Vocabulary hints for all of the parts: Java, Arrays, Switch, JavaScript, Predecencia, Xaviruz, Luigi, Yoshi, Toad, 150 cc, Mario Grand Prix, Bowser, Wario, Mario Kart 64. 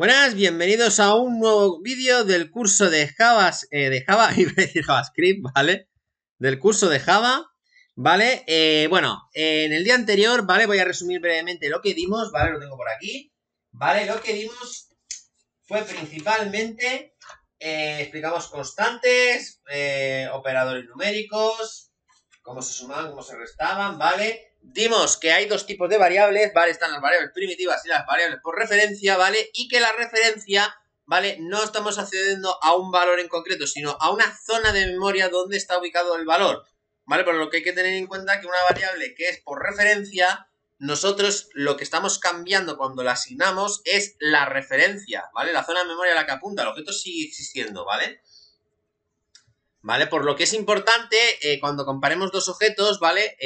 Buenas, bienvenidos a un nuevo vídeo del curso de Java, JavaScript, ¿vale? Del curso de Java, ¿vale? En el día anterior, ¿vale? Voy a resumir brevemente lo que dimos, ¿vale? Lo tengo por aquí, ¿vale? Lo que dimos fue principalmente, explicamos constantes, operadores numéricos, cómo se sumaban, cómo se restaban, ¿vale? Dimos que hay dos tipos de variables, ¿vale? Están las variables primitivas y las variables por referencia, ¿vale? Y que la referencia, ¿vale? No estamos accediendo a un valor en concreto, sino a una zona de memoria donde está ubicado el valor, ¿vale? Por lo que hay que tener en cuenta que una variable que es por referencia, nosotros lo que estamos cambiando cuando la asignamos es la referencia, ¿vale? La zona de memoria a la que apunta, el objeto sigue existiendo, ¿vale? ¿Vale? Por lo que es importante, cuando comparemos dos objetos, ¿vale?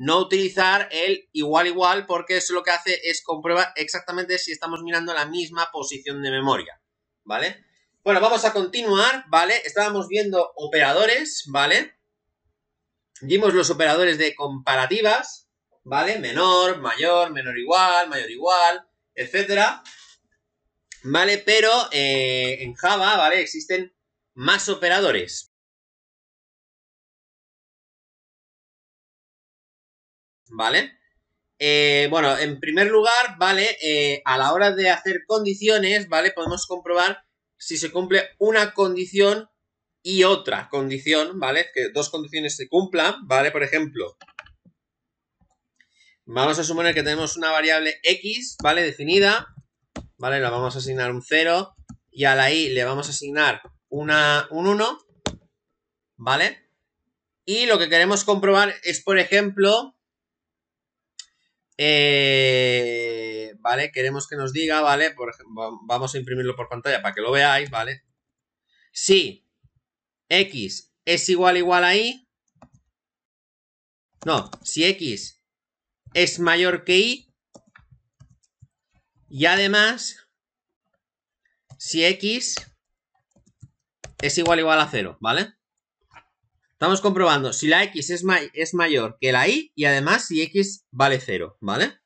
No utilizar el igual porque eso lo que hace es comprueba exactamente si estamos mirando la misma posición de memoria, ¿vale? Bueno, vamos a continuar, ¿vale? Estábamos viendo operadores, ¿vale? Dimos los operadores de comparativas, ¿vale? Menor, mayor, menor igual, etcétera, ¿vale? Pero en Java, ¿vale? Existen más operadores. ¿Vale? En primer lugar, ¿vale? A la hora de hacer condiciones, ¿vale? Podemos comprobar si se cumple una condición y otra condición, ¿vale? Que dos condiciones se cumplan, ¿vale? Por ejemplo, vamos a suponer que tenemos una variable X, ¿vale? Definida, ¿vale? La vamos a asignar un 0 y a la Y le vamos a asignar un 1, ¿vale? Y lo que queremos comprobar es, por ejemplo... ¿vale? Queremos que nos diga, ¿vale? Por ejemplo, vamos a imprimirlo por pantalla para que lo veáis, ¿vale? Si X es igual a Y. No, si X es mayor que Y. Y además, si X es igual a 0, ¿vale? Estamos comprobando si la X es mayor que la Y además si X vale 0, ¿vale?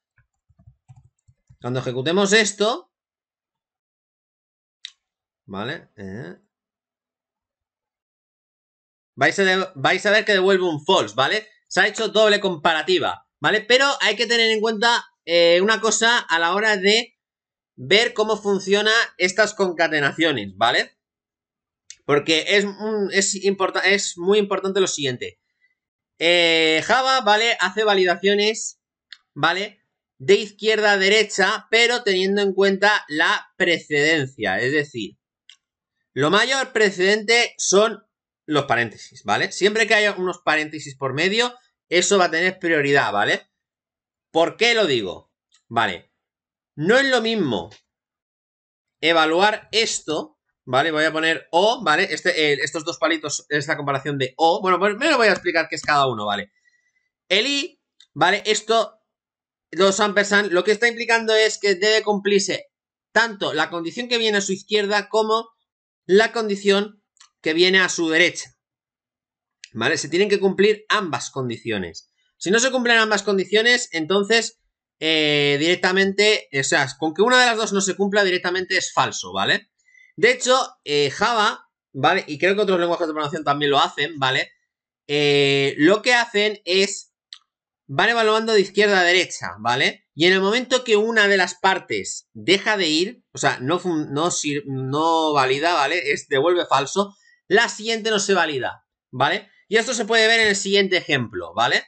Cuando ejecutemos esto, ¿vale? Vais a ver que devuelve un false, ¿vale? Se ha hecho doble comparativa, ¿vale? Pero hay que tener en cuenta una cosa a la hora de ver cómo funcionan estas concatenaciones, ¿vale? Porque es muy importante lo siguiente. Java, ¿vale? Hace validaciones, ¿vale? De izquierda a derecha, pero teniendo en cuenta la precedencia. Es decir, lo mayor precedente son los paréntesis, ¿vale? Siempre que haya unos paréntesis por medio, eso va a tener prioridad, ¿vale? ¿Por qué lo digo? Vale. No es lo mismo evaluar esto... Vale, voy a poner O, ¿vale? Estos dos palitos es la comparación de O. Bueno, primero voy a explicar qué es cada uno, ¿vale? El I, ¿vale? Esto, los ampersand, lo que está implicando es que debe cumplirse tanto la condición que viene a su izquierda como la condición que viene a su derecha, ¿vale? Se tienen que cumplir ambas condiciones. Si no se cumplen ambas condiciones, entonces directamente, o sea, con que una de las dos no se cumpla directamente es falso, ¿vale? De hecho, Java, ¿vale? Y creo que otros lenguajes de programación también lo hacen, ¿vale? Lo que hacen es... van evaluando de izquierda a derecha, ¿vale? Y en el momento que una de las partes deja de ir, o sea, no valida, ¿vale? Devuelve falso, la siguiente no se valida, ¿vale? Y esto se puede ver en el siguiente ejemplo, ¿vale?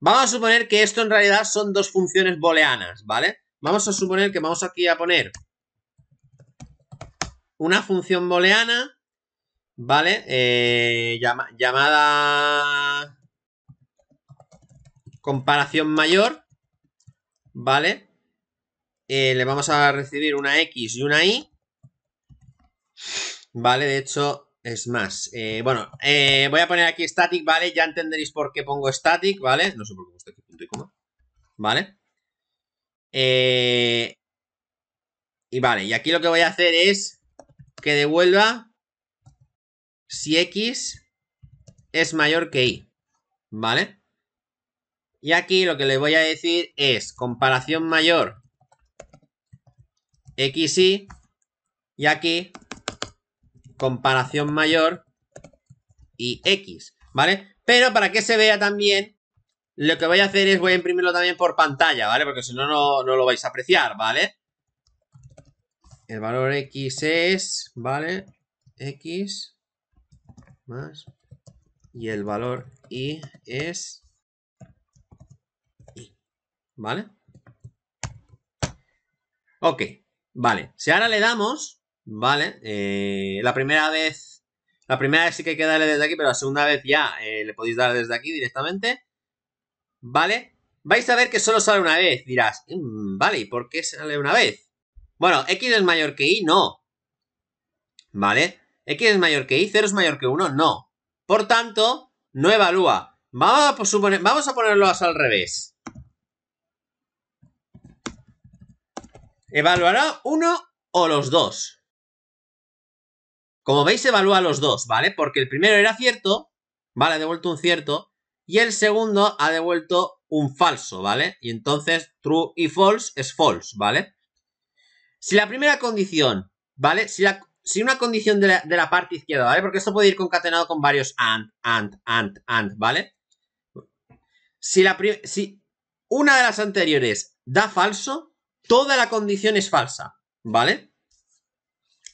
Vamos a suponer que esto en realidad son dos funciones booleanas, ¿vale? Vamos a suponer que vamos aquí a poner... una función booleana, ¿vale? Llamada comparación mayor, ¿vale? Le vamos a recibir una X y una Y, ¿vale? De hecho, es más. Voy a poner aquí static, ¿vale? Ya entenderéis por qué pongo static, ¿vale? No sé por qué gusta aquí punto y coma, ¿vale? Y vale, y aquí lo que voy a hacer es... que devuelva si X es mayor que Y, ¿vale? Y aquí lo que le voy a decir es comparación mayor x, y aquí comparación mayor y x, ¿vale? Pero para que se vea también, lo que voy a hacer es voy a imprimirlo también por pantalla, ¿vale? Porque si no, no lo vais a apreciar, ¿vale? El valor x es, ¿vale? X más, y el valor y es y, ¿vale? Ok, vale. Si ahora le damos, ¿vale? La primera vez sí que hay que darle desde aquí, pero la segunda vez ya le podéis dar desde aquí directamente, ¿vale? Vais a ver que solo sale una vez. Dirás, vale, ¿y por qué sale una vez? Bueno, x es mayor que y, no. ¿Vale? X es mayor que y, 0 es mayor que 1, no. Por tanto, no evalúa. Vamos a ponerlo al revés. Evaluará uno o los dos. Como veis, evalúa los dos, ¿vale? Porque el primero era cierto, ¿vale? Ha devuelto un cierto. Y el segundo ha devuelto un falso, ¿vale? Y entonces, true y false es false, ¿vale? Si la primera condición, ¿vale? Si una condición de la parte izquierda, ¿vale? Porque esto puede ir concatenado con varios and, ¿vale? Si una de las anteriores da falso, toda la condición es falsa, ¿vale?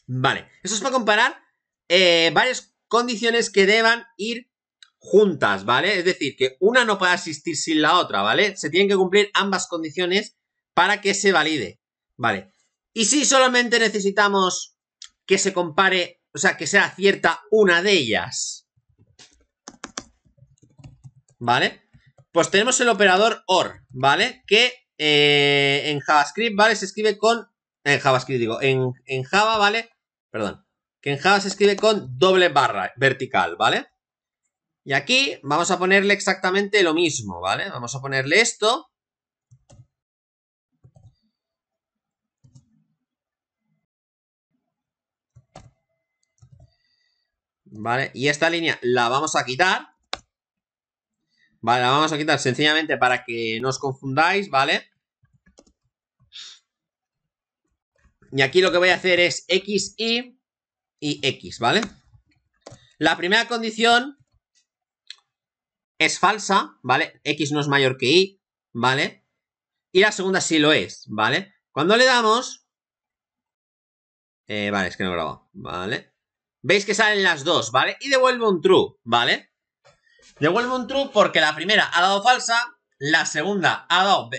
Vale, eso es para comparar varias condiciones que deban ir juntas, ¿vale? Es decir, que una no pueda existir sin la otra, ¿vale? Se tienen que cumplir ambas condiciones para que se valide, ¿vale? Y si solamente necesitamos que se compare, o sea, que sea cierta una de ellas, ¿vale? Pues tenemos el operador OR, ¿vale? Que en JavaScript, ¿vale? Se escribe con... En JavaScript digo, en Java, ¿vale? Perdón. Que en Java se escribe con doble barra vertical, ¿vale? Y aquí vamos a ponerle exactamente lo mismo, ¿vale? Vamos a ponerle esto. Vale, y esta línea la vamos a quitar. Vale, la vamos a quitar sencillamente para que no os confundáis, ¿vale? Y aquí lo que voy a hacer es x, y x, ¿vale? La primera condición es falsa, ¿vale? X no es mayor que y, ¿vale? Y la segunda sí lo es, ¿vale? Cuando le damos... vale, es que no he grabado, ¿vale? Veis que salen las dos, ¿vale? Y devuelve un true, ¿vale? Devuelve un true porque la primera ha dado falsa, la segunda ha dado,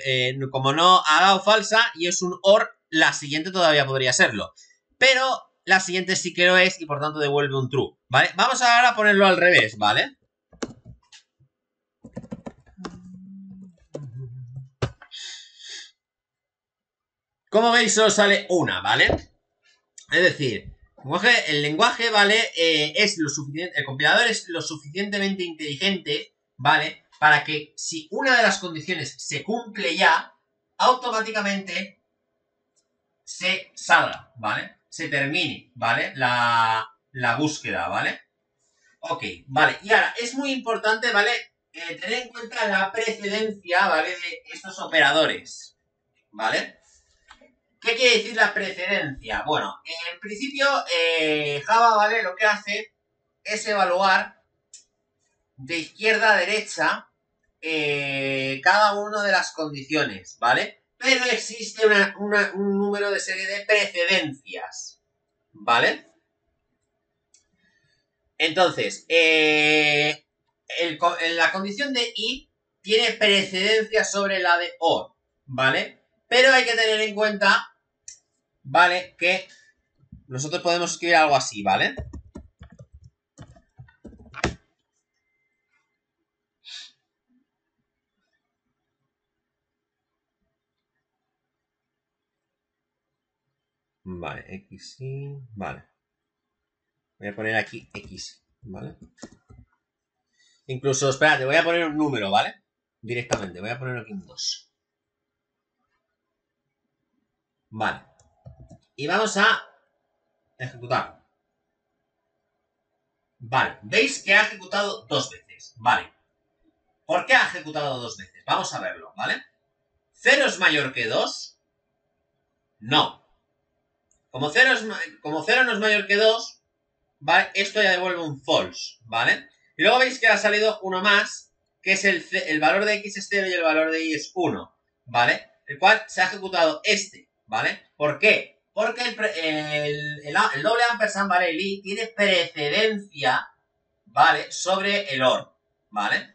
como no ha dado falsa y es un OR, la siguiente todavía podría serlo. Pero la siguiente sí que lo es y por tanto devuelve un true, ¿vale? Vamos ahora a ponerlo al revés, ¿vale? Como veis solo sale una, ¿vale? Es decir... El lenguaje, ¿vale? El compilador es lo suficientemente inteligente, ¿vale? Para que si una de las condiciones se cumple ya, automáticamente se salga, ¿vale? Se termine, ¿vale? La búsqueda, ¿vale? Ok, vale. Y ahora, es muy importante, ¿vale? Tener en cuenta la precedencia, ¿vale? De estos operadores, ¿vale? ¿Qué quiere decir la precedencia? Bueno, en principio Java, ¿vale? Lo que hace es evaluar de izquierda a derecha cada una de las condiciones, ¿vale? Pero existe un número de serie de precedencias, ¿vale? Entonces, la condición de i tiene precedencia sobre la de o, ¿vale? Pero hay que tener en cuenta... ¿Vale? Que nosotros podemos escribir algo así, ¿vale? Vale, x, vale. Voy a poner aquí x, ¿vale? Incluso, espérate, voy a poner un número, ¿vale? Directamente, voy a poner aquí un 2. Vale. Y vamos a ejecutar. Vale, veis que ha ejecutado dos veces, ¿vale? ¿Por qué ha ejecutado dos veces? Vamos a verlo, ¿vale? ¿0 es mayor que 2? No. Como 0 no es mayor que 2, ¿vale? Esto ya devuelve un false, ¿vale? Y luego veis que ha salido uno más, que es el valor de x es 0 y el valor de y es 1, ¿vale? El cual se ha ejecutado este, ¿vale? ¿Por qué? Porque el doble ampersand, ¿vale? El i tiene precedencia, ¿vale? Sobre el OR, ¿vale?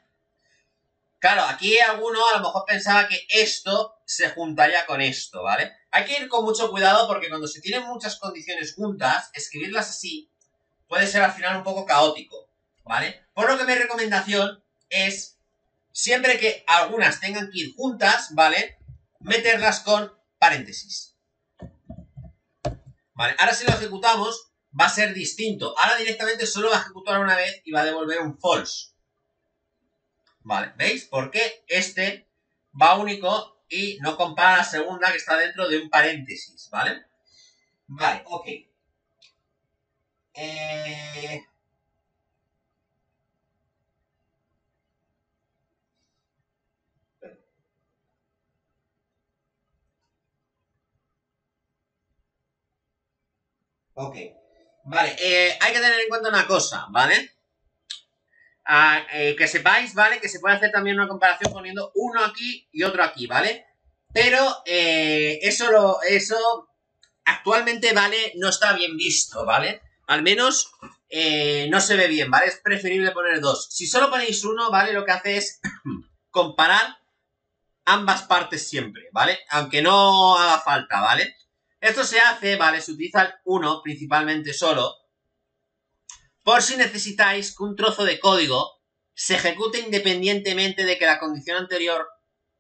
Claro, aquí alguno a lo mejor pensaba que esto se juntaría con esto, ¿vale? Hay que ir con mucho cuidado porque cuando se tienen muchas condiciones juntas, escribirlas así puede ser al final un poco caótico, ¿vale? Por lo que mi recomendación es, siempre que algunas tengan que ir juntas, ¿vale? Meterlas con paréntesis. Vale, ahora si lo ejecutamos va a ser distinto. Ahora directamente solo va a ejecutar una vez y va a devolver un false. Vale, ¿veis? Porque este va único y no compara la segunda que está dentro de un paréntesis, ¿vale? Vale, ok. Ok, vale, hay que tener en cuenta una cosa, ¿vale? Que sepáis, ¿vale? Que se puede hacer también una comparación poniendo uno aquí y otro aquí, ¿vale? Pero eso actualmente, ¿vale? No está bien visto, ¿vale? Al menos no se ve bien, ¿vale? Es preferible poner dos. Si solo ponéis uno, ¿vale? Lo que hace es comparar ambas partes siempre, ¿vale? Aunque no haga falta, ¿vale? Esto se hace, ¿vale? Se utiliza el 1 principalmente solo, por si necesitáis que un trozo de código se ejecute independientemente de que la condición anterior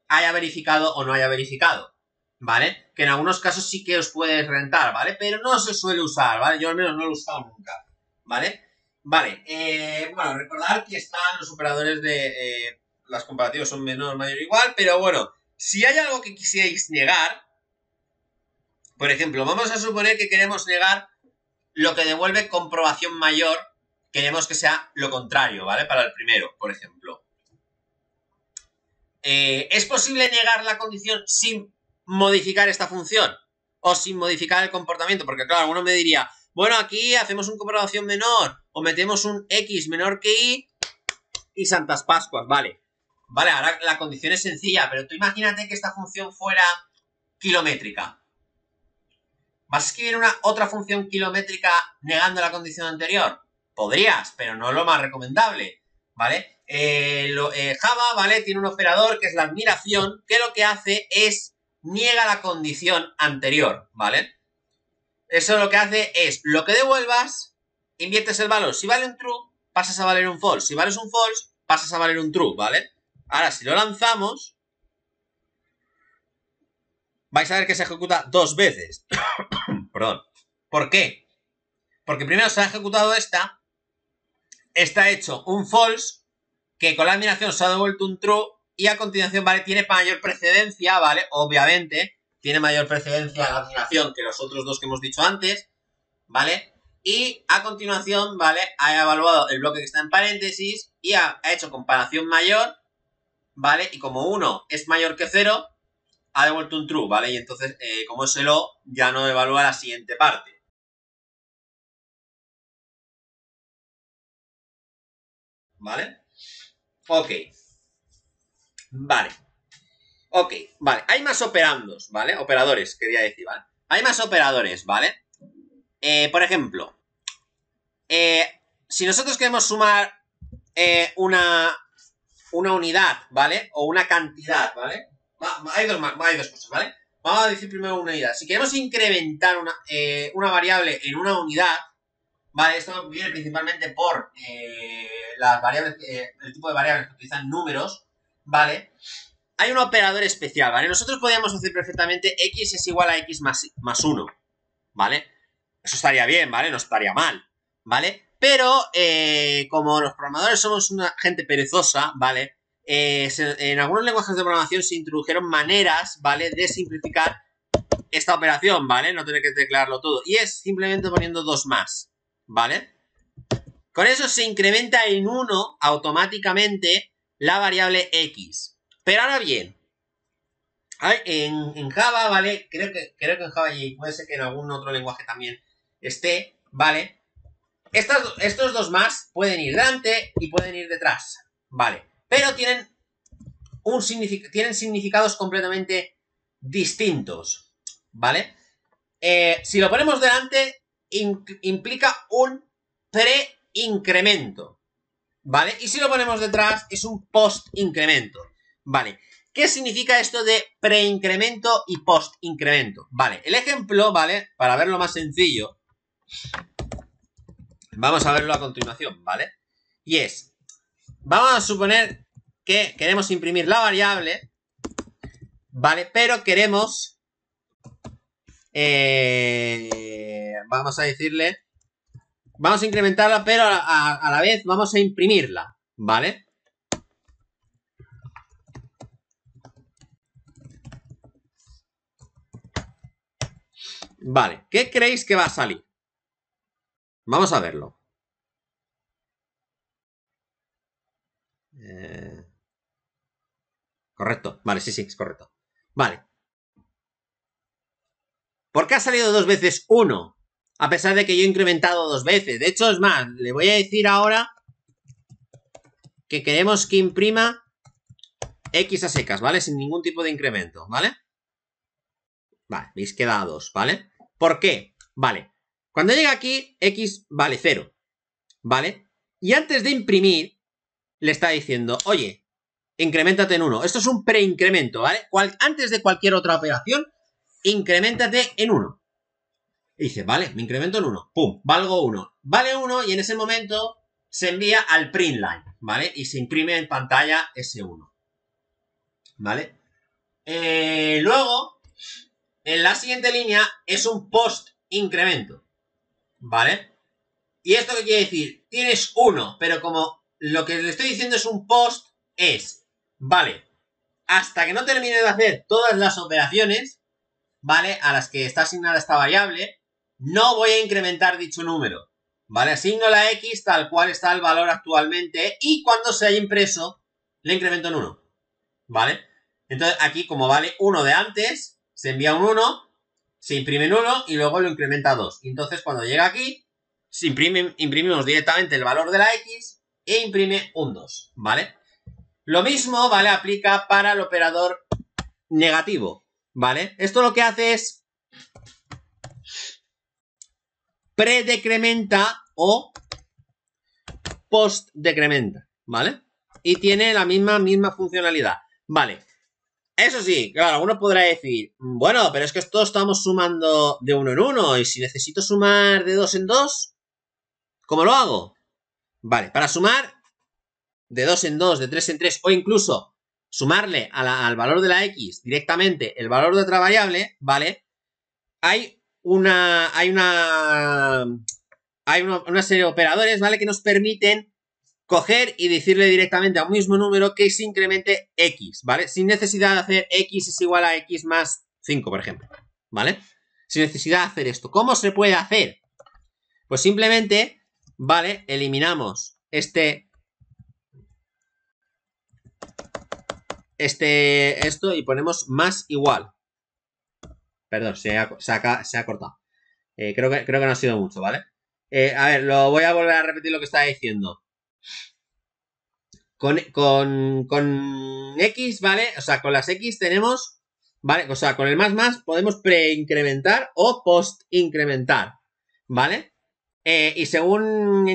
haya verificado o no haya verificado, ¿vale? Que en algunos casos sí que os puede rentar, ¿vale? Pero no se suele usar, ¿vale? Yo al menos no lo he usado nunca, ¿vale? Vale, bueno, recordad que están los operadores de... las comparativas son menor, mayor, igual, pero bueno, si hay algo que quisierais negar... Por ejemplo, vamos a suponer que queremos negar lo que devuelve comprobación mayor, queremos que sea lo contrario, ¿vale? Para el primero, por ejemplo. ¿Es posible negar la condición sin modificar esta función? O sin modificar el comportamiento, porque claro, alguno me diría, bueno, aquí hacemos un comprobación menor, o metemos un X menor que Y, y Santas Pascuas, ¿vale? Vale, ahora la condición es sencilla, pero tú imagínate que esta función fuera kilométrica. ¿Vas a escribir otra función kilométrica negando la condición anterior? Podrías, pero no es lo más recomendable, ¿vale? Java, ¿vale? Tiene un operador que es la admiración, que lo que hace es niega la condición anterior, ¿vale? Eso lo que hace es, lo que devuelvas, inviertes el valor. Si vale un true, pasas a valer un false. Si vales un false, pasas a valer un true, ¿vale? Ahora, si lo lanzamos... vais a ver que se ejecuta dos veces. Perdón. ¿Por qué? Porque primero se ha ejecutado esta. Esta ha hecho un false, que con la admiración se ha devuelto un true. Y a continuación, ¿vale? Tiene mayor precedencia, ¿vale? Obviamente, tiene mayor precedencia la admiración que los otros dos que hemos dicho antes, ¿vale? Y a continuación, ¿vale? Ha evaluado el bloque que está en paréntesis y ha hecho comparación mayor, ¿vale? Y como 1 es mayor que 0... ha devuelto un true, ¿vale? Y entonces, como es el O, ya no evalúa la siguiente parte. ¿Vale? Ok. Vale. Ok, vale. Hay más operandos, ¿vale? Operadores, quería decir, ¿vale? Hay más operadores, ¿vale? Por ejemplo, si nosotros queremos sumar una unidad, ¿vale? O una cantidad, ¿vale? Hay dos cosas, ¿vale? Vamos a decir primero una unidad. Si queremos incrementar una variable en una unidad, ¿vale? Esto viene principalmente por las variables, el tipo de variables que utilizan números, ¿vale? Hay un operador especial, ¿vale? Nosotros podríamos decir perfectamente x es igual a x más 1, ¿vale? Eso estaría bien, ¿vale? No estaría mal, ¿vale? Pero como los programadores somos una gente perezosa, ¿vale? En algunos lenguajes de programación se introdujeron maneras, ¿vale? De simplificar esta operación, ¿vale? No tener que declararlo todo. Y es simplemente poniendo dos más, ¿vale? Con eso se incrementa en 1 automáticamente la variable x. Pero ahora bien, En Java, ¿vale? Creo que en Java y puede ser que en algún otro lenguaje también esté, ¿vale? Estos dos más pueden ir delante y pueden ir detrás, ¿vale? Pero tienen tienen significados completamente distintos, ¿vale? Si lo ponemos delante, implica un pre-incremento, ¿vale? Y si lo ponemos detrás, es un post-incremento, ¿vale? ¿Qué significa esto de preincremento y post-incremento? Vale, el ejemplo, ¿vale? Para verlo más sencillo, vamos a verlo a continuación, ¿vale? Y es, vamos a suponer que queremos imprimir la variable, ¿vale? Pero queremos, vamos a decirle, vamos a incrementarla, pero a la vez vamos a imprimirla, ¿vale? Vale, ¿qué creéis que va a salir? Vamos a verlo. Correcto, vale, sí, es correcto. Vale. ¿Por qué ha salido dos veces 1? A pesar de que yo he incrementado dos veces. De hecho, es más, le voy a decir ahora que queremos que imprima X a secas, ¿vale? Sin ningún tipo de incremento, ¿vale? Vale, veis que da 2, ¿vale? ¿Por qué? Vale, cuando llega aquí, X vale 0, ¿vale? Y antes de imprimir, le está diciendo, oye, increméntate en 1. Esto es un preincremento, ¿vale? Antes de cualquier otra operación, increméntate en 1. Y dice, vale, me incremento en 1. Pum, valgo 1. Vale 1 y en ese momento se envía al print line, ¿vale? Y se imprime en pantalla ese 1, ¿vale? Luego, en la siguiente línea es un post-incremento, ¿vale? ¿Y esto qué quiere decir? Tienes 1, pero como lo que le estoy diciendo es un post, es, ¿vale? Hasta que no termine de hacer todas las operaciones, ¿vale? A las que está asignada esta variable, no voy a incrementar dicho número, ¿vale? Asigno la X tal cual está el valor actualmente y cuando se haya impreso, le incremento en 1, ¿vale? Entonces aquí como vale 1 de antes, se envía un 1, se imprime en 1 y luego lo incrementa a 2. Entonces, cuando llega aquí, se imprimimos directamente el valor de la X e imprime un 2, ¿vale? Lo mismo, ¿vale? Aplica para el operador negativo, ¿vale? Esto lo que hace es predecrementa o postdecrementa, ¿vale? Y tiene la misma funcionalidad, ¿vale? Eso sí, claro, uno podrá decir, bueno, pero es que esto estamos sumando de 1 en 1 y si necesito sumar de 2 en 2, ¿cómo lo hago? Vale, para sumar de 2 en 2, de 3 en 3 o incluso sumarle al valor de la X directamente el valor de otra variable, ¿vale? Hay una serie de operadores, ¿vale? Que nos permiten coger y decirle directamente a un mismo número que se incremente X, ¿vale? Sin necesidad de hacer X es igual a X más 5, por ejemplo, ¿vale? Sin necesidad de hacer esto. ¿Cómo se puede hacer? Pues simplemente, ¿vale? Eliminamos esto y ponemos más igual. Perdón, se ha cortado. Creo que no ha sido mucho, ¿vale? A ver, lo voy a volver a repetir lo que estaba diciendo. Con X, ¿vale? O sea, con las X tenemos, ¿vale? O sea, con el más podemos preincrementar o postincrementar, ¿vale? Y según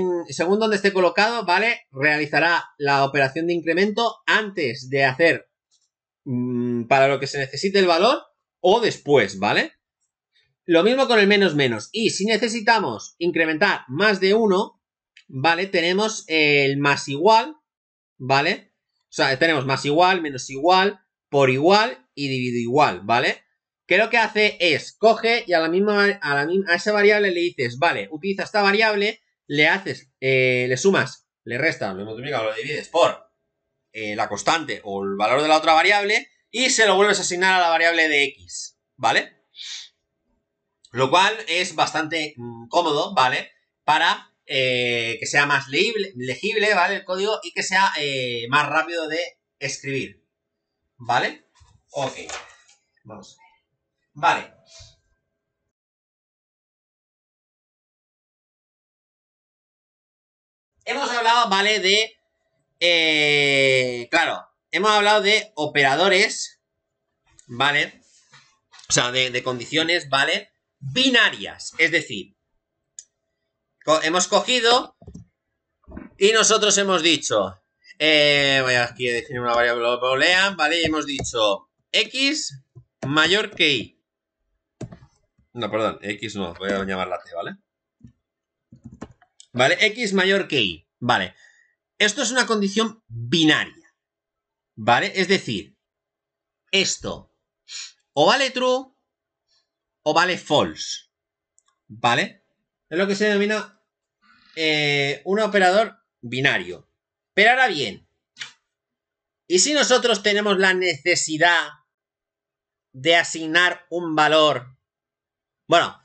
donde esté colocado, ¿vale? Realizará la operación de incremento antes de hacer para lo que se necesite el valor o después, ¿vale? Lo mismo con el menos. Y si necesitamos incrementar más de 1, ¿vale? Tenemos el más igual, ¿vale? O sea, tenemos más igual, menos igual, por igual y dividido igual, ¿vale? Que lo que hace es, coge y a esa variable le dices, vale, utiliza esta variable, le haces, le sumas, le restas, lo multiplicas o lo divides por la constante o el valor de la otra variable y se lo vuelves a asignar a la variable de X, ¿vale? Lo cual es bastante cómodo, ¿vale? Para que sea más legible, ¿vale? El código y que sea más rápido de escribir, ¿vale? Ok. Vamos. Vale. Hemos hablado, ¿vale? De... claro, hemos hablado de operadores, ¿vale? O sea, de condiciones, ¿vale? Binarias, es decir, hemos cogido y nosotros hemos dicho, voy aquí a definir una variable boolean, ¿vale? Y hemos dicho x mayor que y. No, perdón, x no, voy a llamarla t, ¿vale? ¿Vale? X mayor que y, ¿vale? Esto es una condición binaria, ¿vale? Es decir, esto o vale true o vale false, ¿vale? Es lo que se denomina un operador binario. Pero ahora bien, ¿y si nosotros tenemos la necesidad de asignar un valor? Bueno,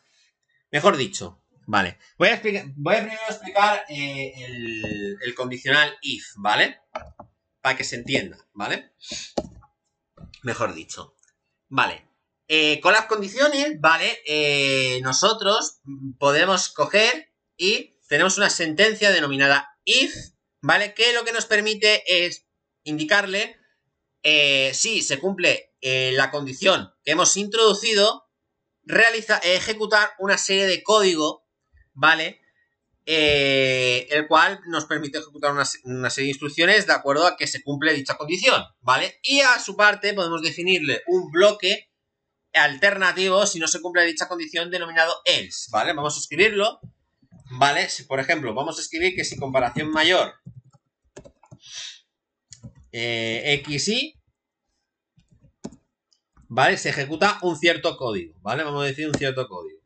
mejor dicho, vale. Voy a primero explicar el condicional if, ¿vale? Para que se entienda, ¿vale? Mejor dicho. Vale, con las condiciones, ¿vale? Nosotros podemos coger y tenemos una sentencia denominada if, ¿vale? Que lo que nos permite es indicarle si se cumple la condición que hemos introducido, ejecutar una serie de código, ¿vale? El cual nos permite ejecutar una serie de instrucciones de acuerdo a que se cumple dicha condición, ¿vale? Y a su parte podemos definirle un bloque alternativo si no se cumple dicha condición denominado else, ¿vale? Vamos a escribirlo, ¿vale? Si, por ejemplo, vamos a escribir que si comparación mayor xy, ¿vale? Se ejecuta un cierto código, ¿vale? Vamos a decir un cierto código.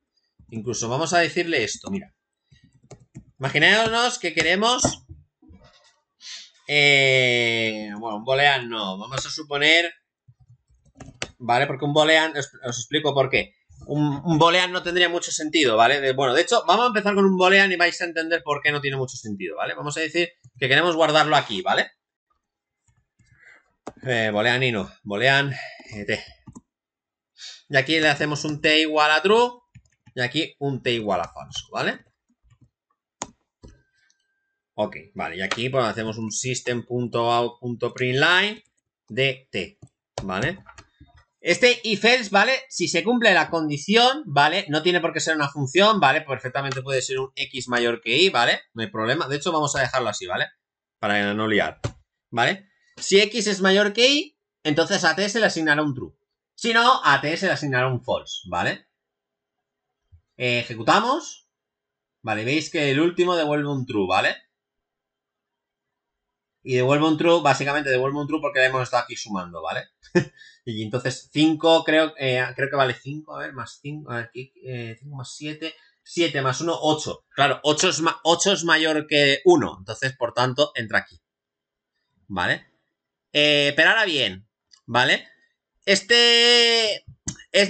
Incluso vamos a decirle esto, mira. Imaginémonos que queremos... bueno, un boolean no. Vamos a suponer... ¿Vale? Porque un boolean... Os explico por qué. Un boolean no tendría mucho sentido, ¿vale? Bueno, de hecho, vamos a empezar con un boolean y vais a entender por qué no tiene mucho sentido, ¿vale? Vamos a decir que queremos guardarlo aquí, ¿vale? Boolean y no. Boolean... t. Y aquí le hacemos un t igual a true y aquí un t igual a falso, ¿vale? Ok, vale, y aquí pues hacemos un system.out.println de t, ¿vale? Este if else, ¿vale? Si se cumple la condición, ¿vale? No tiene por qué ser una función, ¿vale? Perfectamente puede ser un x mayor que y, ¿vale? No hay problema, de hecho vamos a dejarlo así, ¿vale? Para no liar, ¿vale? Si x es mayor que y, entonces a t se le asignará un true. Si no, a t se le asignará un false, ¿vale? Ejecutamos. Vale, veis que el último devuelve un true, ¿vale? Y devuelve un true, básicamente devuelve un true porque le hemos estado aquí sumando, ¿vale? Y entonces 5, creo que vale 5, a ver, más 5, a ver, 5 más 7, 7 más 1, 8. Claro, 8 es mayor que 1, entonces, por tanto, entra aquí, ¿vale? Pero ahora bien, ¿vale? ¿Es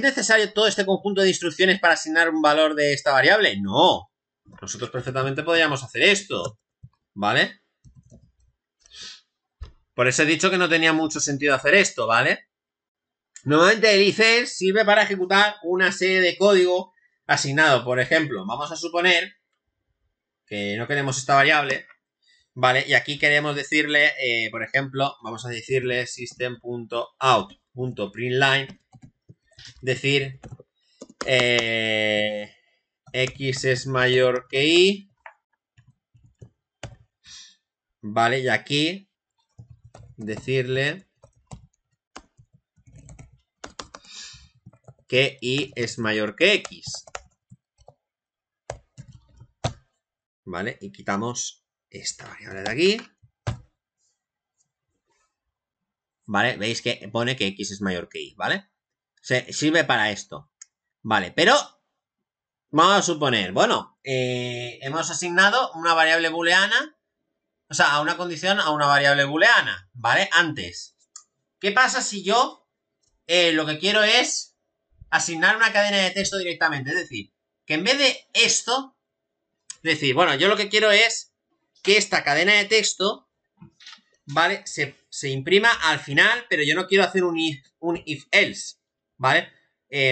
necesario todo este conjunto de instrucciones para asignar un valor de esta variable? No. Nosotros perfectamente podríamos hacer esto, ¿vale? Por eso he dicho que no tenía mucho sentido hacer esto, ¿vale? Normalmente el if else sirve para ejecutar una serie de código asignado. Por ejemplo, vamos a suponer que no queremos esta variable, ¿vale? Y aquí queremos decirle, por ejemplo, vamos a decirle system.out.println, decir x es mayor que y, ¿vale? Y aquí decirle que y es mayor que x, ¿vale? Y quitamos esta variable de aquí, ¿vale? Veis que pone que x es mayor que y, ¿vale? Se sirve para esto, ¿vale? Pero vamos a suponer, bueno, hemos asignado una variable booleana, o sea, a una condición a una variable booleana, ¿vale? Antes, ¿qué pasa si yo lo que quiero es asignar una cadena de texto directamente? Es decir, que en vez de esto, decir, bueno, yo lo que quiero es que esta cadena de texto, ¿vale? Se imprima al final, pero yo no quiero hacer un if else, ¿vale?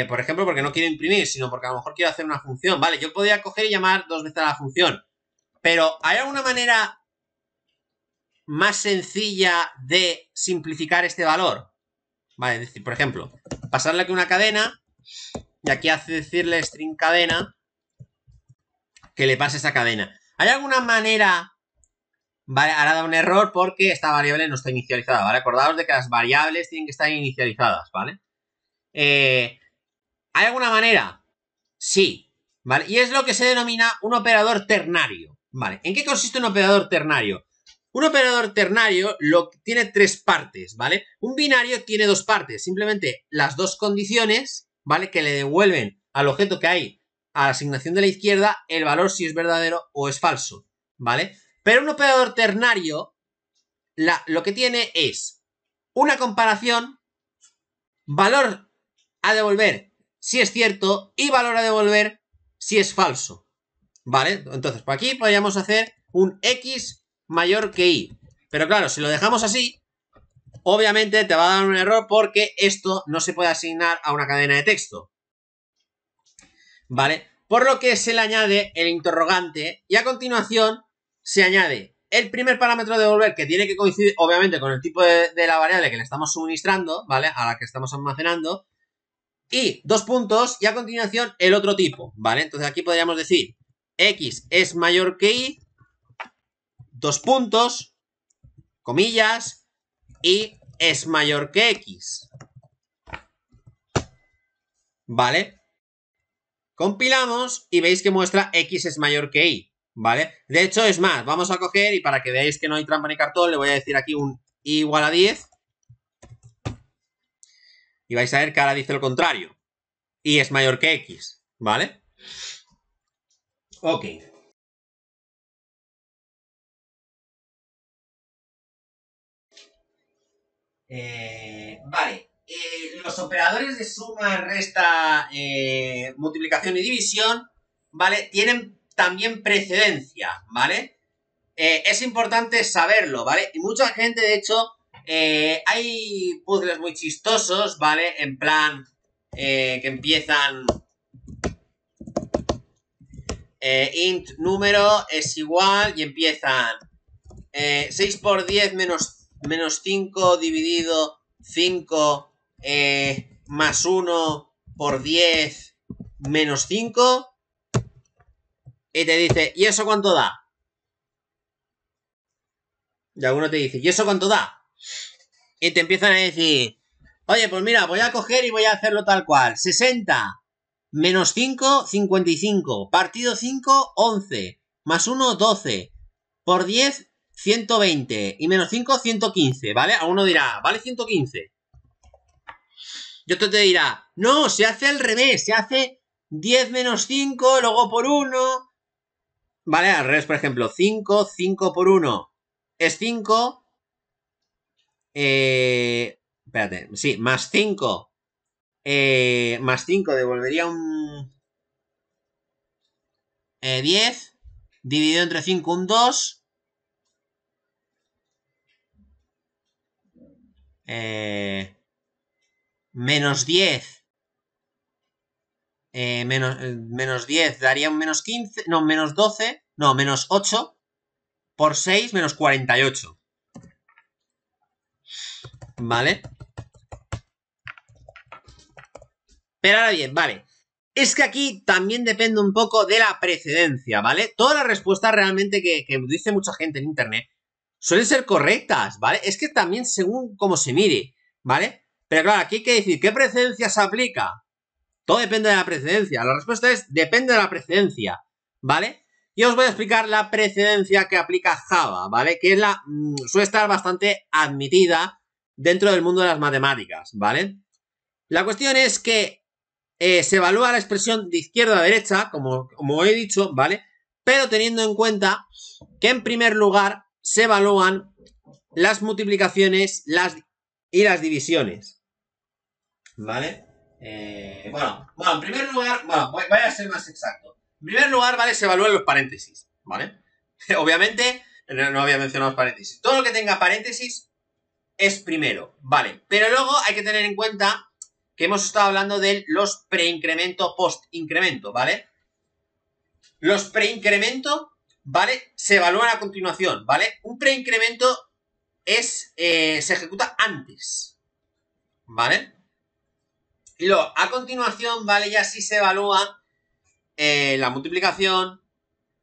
Por ejemplo, porque no quiero imprimir, sino porque a lo mejor quiero hacer una función, ¿vale? Yo podría coger y llamar dos veces a la función, pero ¿hay alguna manera más sencilla de simplificar este valor? Vale, es decir, por ejemplo, pasarle aquí una cadena y aquí hace decirle string cadena que le pase esa cadena. ¿Hay alguna manera? Vale, ahora da un error porque esta variable no está inicializada, ¿vale? Acordaos de que las variables tienen que estar inicializadas, ¿vale? ¿Hay alguna manera? Sí, ¿vale? Y es lo que se denomina un operador ternario, ¿vale? ¿En qué consiste un operador ternario? Un operador ternario tiene tres partes, ¿vale? Un binario tiene dos partes, simplemente las dos condiciones, ¿vale? Que le devuelven al objeto que hay a la asignación de la izquierda el valor si es verdadero o es falso, ¿vale? Pero un operador ternario lo que tiene es una comparación, valor a devolver si es cierto y valor a devolver si es falso, ¿vale? Entonces, por aquí podríamos hacer un x mayor que y, pero claro, si lo dejamos así, obviamente te va a dar un error porque esto no se puede asignar a una cadena de texto, ¿vale? Por lo que se le añade el interrogante y a continuación se añade el primer parámetro de devolver que tiene que coincidir obviamente con el tipo de la variable que le estamos suministrando, ¿vale? A la que estamos almacenando, y dos puntos y a continuación el otro tipo, ¿vale? Entonces aquí podríamos decir x es mayor que y, dos puntos, comillas, y es mayor que x. ¿Vale? Compilamos y veis que muestra x es mayor que y, ¿vale? De hecho, es más, vamos a coger y para que veáis que no hay trampa ni cartón, le voy a decir aquí un y igual a 10. Y vais a ver que ahora dice lo contrario. Y es mayor que x, ¿vale? Ok. Vale, los operadores de suma, resta, multiplicación y división, ¿vale? Tienen también precedencia, ¿vale? Es importante saberlo, ¿vale? Y mucha gente, de hecho, hay puzzles muy chistosos, ¿vale? En plan, que empiezan int número es igual y empiezan 6 por 10 menos 5 dividido 5 más 1 por 10 menos 5 y te dice, ¿y eso cuánto da? Y alguno te dice, ¿y eso cuánto da? Y te empiezan a decir, oye, pues mira, voy a coger y voy a hacerlo tal cual, 60 menos 5, 55 partido 5, 11 más 1, 12 por 10, 120 y menos 5, 115, ¿vale? A uno dirá, vale 115. Y otro te dirá, no, se hace al revés, se hace 10 menos 5, luego por 1. Vale, al revés, por ejemplo, 5, 5 por 1 es 5. Espérate, sí, más 5. Más 5 devolvería un 10. Dividido entre 5, un 2. Menos 10 menos 10 daría un menos 15, no, menos 12, no, menos 8 por 6, menos 48, ¿vale? Pero ahora bien, vale, es que aquí también depende un poco de la precedencia, ¿vale? Todas las respuestas realmente que dice mucha gente en internet suelen ser correctas, ¿vale? Es que también según cómo se mire, ¿vale? Pero claro, aquí hay que decir, ¿qué precedencia se aplica? Todo depende de la precedencia. La respuesta es, depende de la precedencia, ¿vale? Y os voy a explicar la precedencia que aplica Java, ¿vale? Que es suele estar bastante admitida dentro del mundo de las matemáticas, ¿vale? La cuestión es que se evalúa la expresión de izquierda a derecha, como he dicho, ¿vale? Pero teniendo en cuenta que en primer lugar se evalúan las multiplicaciones y las divisiones, ¿vale? Bueno, en primer lugar, bueno, voy a ser más exacto. En primer lugar, ¿vale? Se evalúan los paréntesis, ¿vale? Obviamente, no había mencionado los paréntesis. Todo lo que tenga paréntesis es primero, ¿vale? Pero luego hay que tener en cuenta que hemos estado hablando de los preincremento, postincremento, ¿vale? Los preincremento, ¿vale? Se evalúan a continuación, ¿vale? Un preincremento es, se ejecuta antes, ¿vale? Y luego, a continuación, ¿vale? Ya sí se evalúa la multiplicación,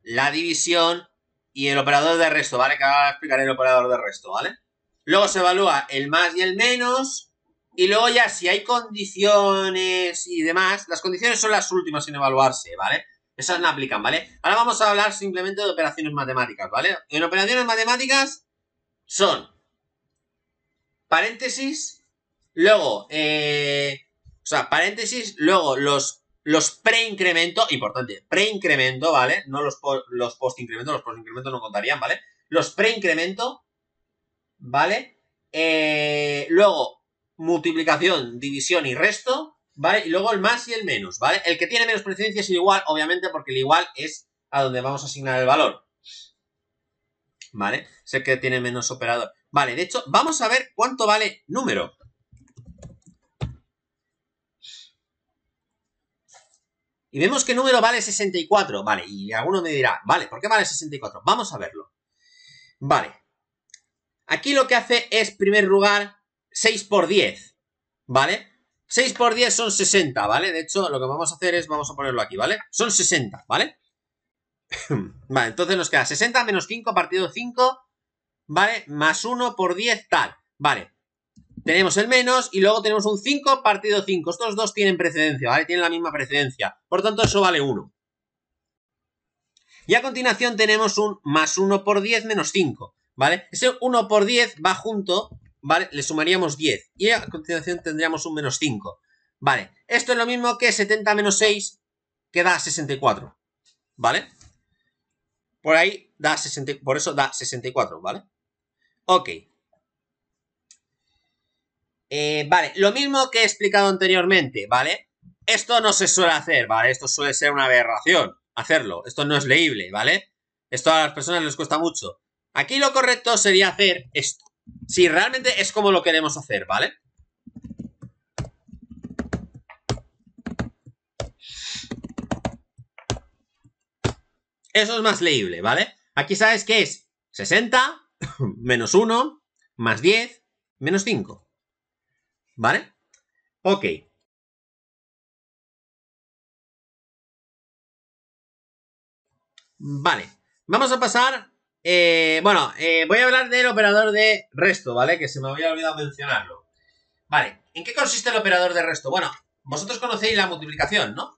la división y el operador de resto, ¿vale? Que ahora explicaré el operador de resto, ¿vale? Luego se evalúa el más y el menos. Y luego ya si hay condiciones y demás, las condiciones son las últimas en evaluarse, ¿vale? Esas no aplican, ¿vale? Ahora vamos a hablar simplemente de operaciones matemáticas, ¿vale? En operaciones matemáticas son paréntesis, luego, paréntesis, luego los preincremento, importante, preincremento, ¿vale? No los postincremento, los postincremento no contarían, ¿vale? Los preincremento, ¿vale? Luego multiplicación, división y resto, ¿vale? Y luego el más y el menos, ¿vale? El que tiene menos precedencia es el igual, obviamente, porque el igual es a donde vamos a asignar el valor, ¿vale? Es el que tiene menos operador. Vale, de hecho, vamos a ver cuánto vale número. Y vemos que número vale 64, ¿vale? Y alguno me dirá, vale, ¿por qué vale 64? Vamos a verlo. Vale. Aquí lo que hace es, en primer lugar, 6 por 10, ¿vale? 6 por 10 son 60, ¿vale? De hecho, lo que vamos a hacer es, vamos a ponerlo aquí, ¿vale? Son 60, ¿vale? Vale, entonces nos queda 60 menos 5 partido 5, ¿vale? Más 1 por 10, tal, ¿vale? Tenemos el menos y luego tenemos un 5 partido 5. Estos dos tienen precedencia, ¿vale? Tienen la misma precedencia. Por tanto, eso vale 1. Y a continuación tenemos un más 1 por 10 menos 5. ¿Vale? Ese 1 por 10 va junto, ¿vale? Le sumaríamos 10. Y a continuación tendríamos un menos 5. ¿Vale? Esto es lo mismo que 70 menos 6, que da 64. ¿Vale? Por ahí da 60, por eso da 64, ¿vale? Ok. Vale, lo mismo que he explicado anteriormente, ¿vale? Esto no se suele hacer, ¿vale? Esto suele ser una aberración hacerlo. Esto no es leíble, ¿vale? Esto a las personas les cuesta mucho. Aquí lo correcto sería hacer esto, si realmente es como lo queremos hacer, ¿vale? Eso es más leíble, ¿vale? Aquí sabes que es 60 menos 1 más 10 menos 5, ¿vale? Ok. Vale, vamos a pasar... voy a hablar del operador de resto, ¿vale? Que se me había olvidado mencionarlo. Vale, ¿en qué consiste el operador de resto? Bueno, vosotros conocéis la multiplicación, ¿no?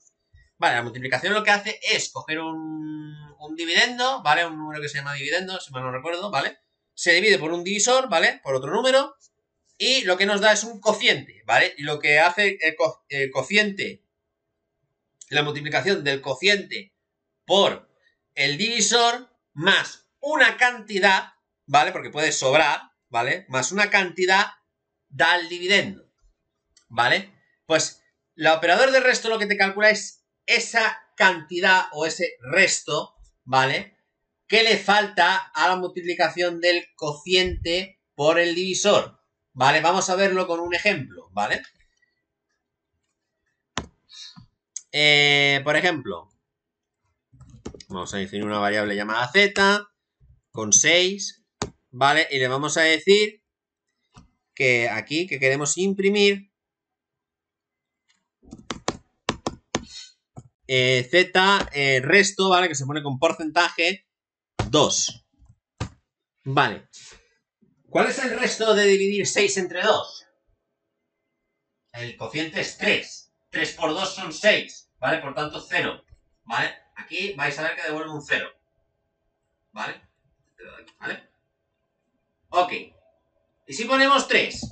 Vale, la multiplicación lo que hace es coger un dividendo, ¿vale? Un número que se llama dividendo, si mal no recuerdo, ¿vale? Se divide por un divisor, ¿vale? Por otro número. Y lo que nos da es un cociente, ¿vale? Y lo que hace el cociente, la multiplicación del cociente por el divisor más una cantidad, ¿vale? Porque puede sobrar, ¿vale? Más una cantidad da el dividendo, ¿vale? Pues el operador de resto lo que te calcula es esa cantidad o ese resto, ¿vale? Que le falta a la multiplicación del cociente por el divisor, ¿vale? Vamos a verlo con un ejemplo, ¿vale? Por ejemplo, vamos a definir una variable llamada z con 6, ¿vale? Y le vamos a decir que aquí, que queremos imprimir Z resto, ¿vale? Que se pone con porcentaje 2. Vale. ¿Cuál es el resto de dividir 6 entre 2? El cociente es 3. 3 por 2 son 6, ¿vale? Por tanto, 0, ¿vale? Aquí vais a ver que devuelve un 0, ¿vale? ¿Vale? Ok. ¿Y si ponemos 3?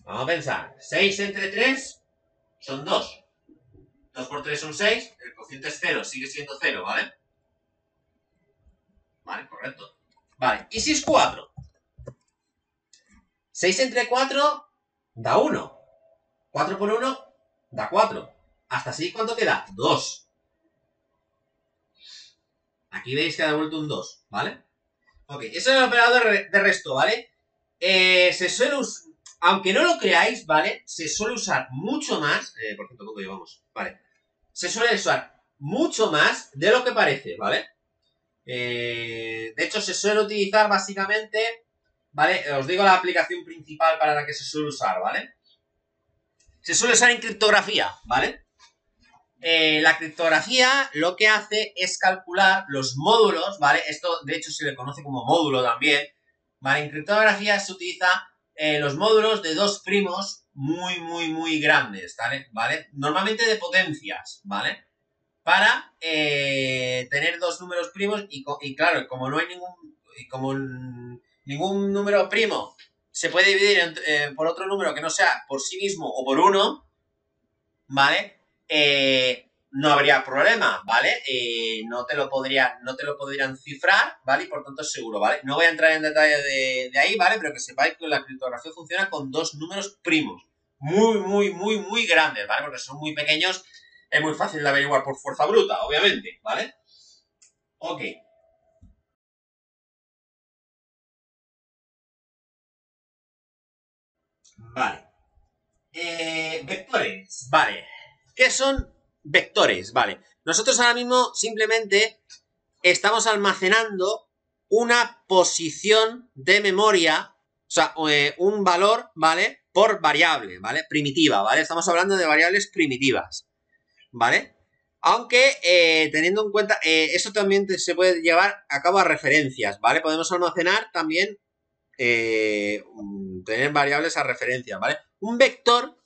Vamos a pensar. 6 entre 3 son 2. 2 por 3 son 6. El cociente es 0. Sigue siendo 0, ¿vale? Vale, correcto. Vale. ¿Y si es 4? 6 entre 4 da 1. 4 por 1 da 4. Hasta así, ¿cuánto queda? 2. Aquí veis que ha devuelto un 2, ¿vale? Ok, eso es el operador de resto, ¿vale? Se suele Aunque no lo creáis, ¿vale? Se suele usar mucho más... por cierto, poco llevamos, vale. Se suele usar mucho más de lo que parece, ¿vale? De hecho, se suele utilizar básicamente... ¿Vale? Os digo la aplicación principal para la que se suele usar, ¿vale? Se suele usar en criptografía, ¿vale? La criptografía lo que hace es calcular los módulos, ¿vale? Esto, de hecho, se le conoce como módulo también, ¿vale? En criptografía se utiliza los módulos de dos primos muy grandes, ¿vale? Normalmente de potencias, ¿vale? Para tener dos números primos y claro, como no hay ningún número primo se puede dividir por otro número que no sea por sí mismo o por uno, ¿vale? No habría problema, ¿vale? No te lo podrían cifrar, ¿vale? Y por tanto es seguro, ¿vale? No voy a entrar en detalle de ahí, ¿vale? Pero que sepáis que la criptografía funciona con dos números primos. Muy grandes, ¿vale? Porque son muy pequeños. Es muy fácil de averiguar por fuerza bruta, obviamente, ¿vale? Ok. Vale. Vectores, vale. ¿Qué son vectores? Vale, nosotros ahora mismo simplemente estamos almacenando una posición de memoria, o sea, un valor, ¿vale? Por variable, ¿vale? Primitiva, ¿vale? Estamos hablando de variables primitivas, ¿vale? Aunque, teniendo en cuenta, eso también se puede llevar a cabo a referencias, ¿vale? Podemos almacenar también, tener variables a referencias, ¿vale? Un vector...